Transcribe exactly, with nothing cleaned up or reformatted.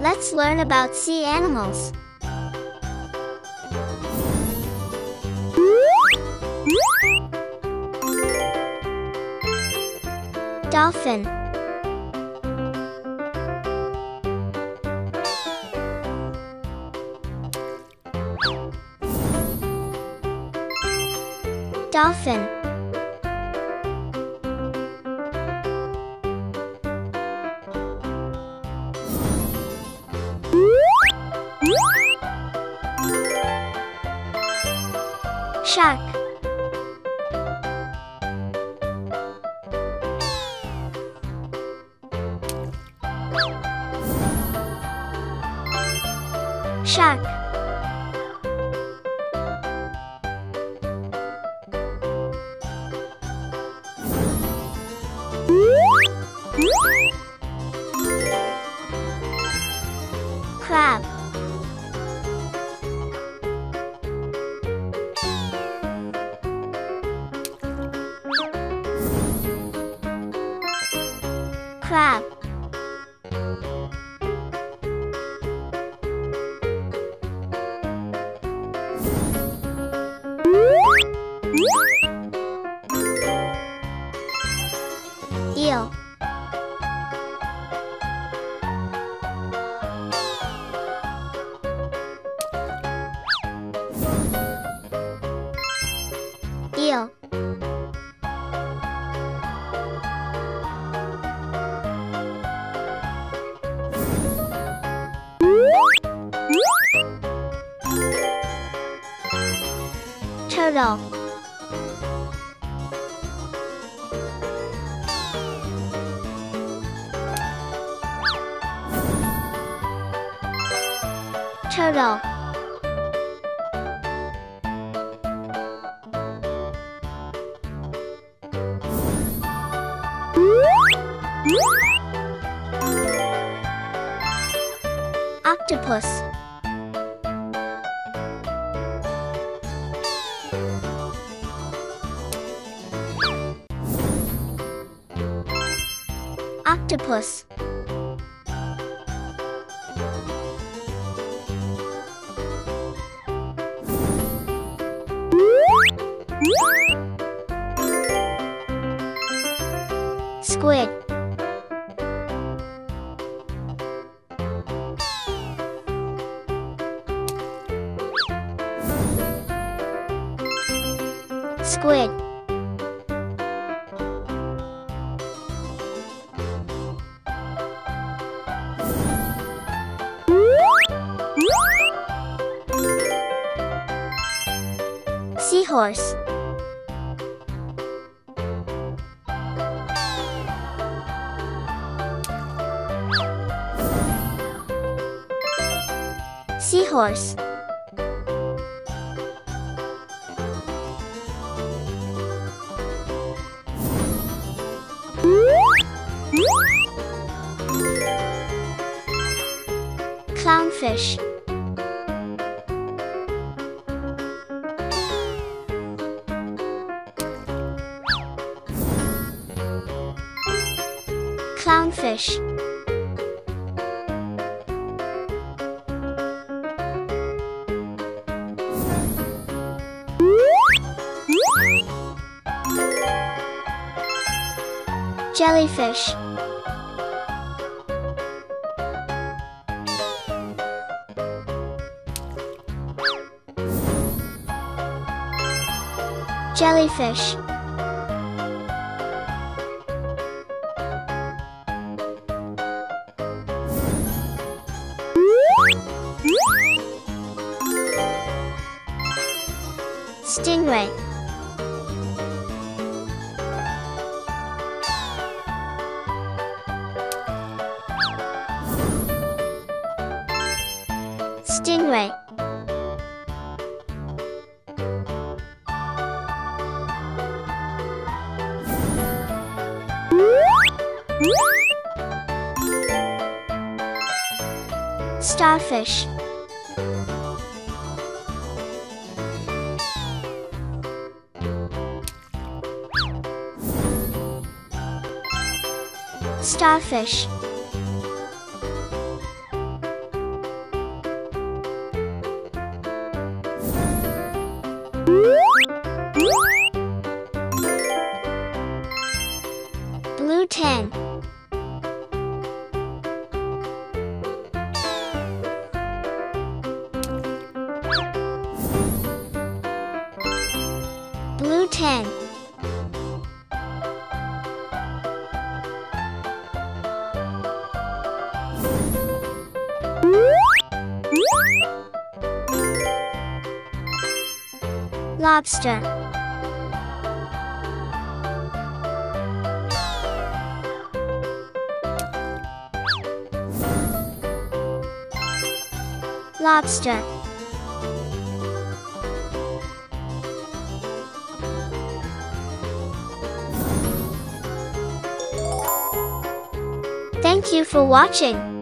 Let's learn about sea animals. Dolphin. Dolphin. Shark. Shark. Crab. Crab. Eel. Eel. Turtle. Turtle. Octopus. Octopus. Squid. Squid. Seahorse. Seahorse. Clownfish. Clownfish. Jellyfish. Jellyfish. Stingray. Stingray. Starfish. Starfish. Blue ten. Blue ten. Lobster. Lobster. Thank you for watching.